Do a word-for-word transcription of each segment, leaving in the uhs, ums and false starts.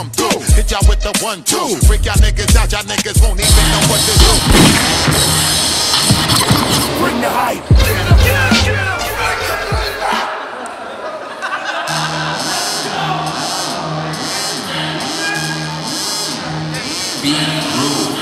come through. Hit y'all with the one, two. Freak y'all niggas out, y'all niggas won't even know what to do. Bring the hype. Get him, get him, get him. Be rules.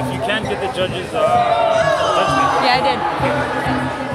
If you can get the judges, uh, yeah, I did.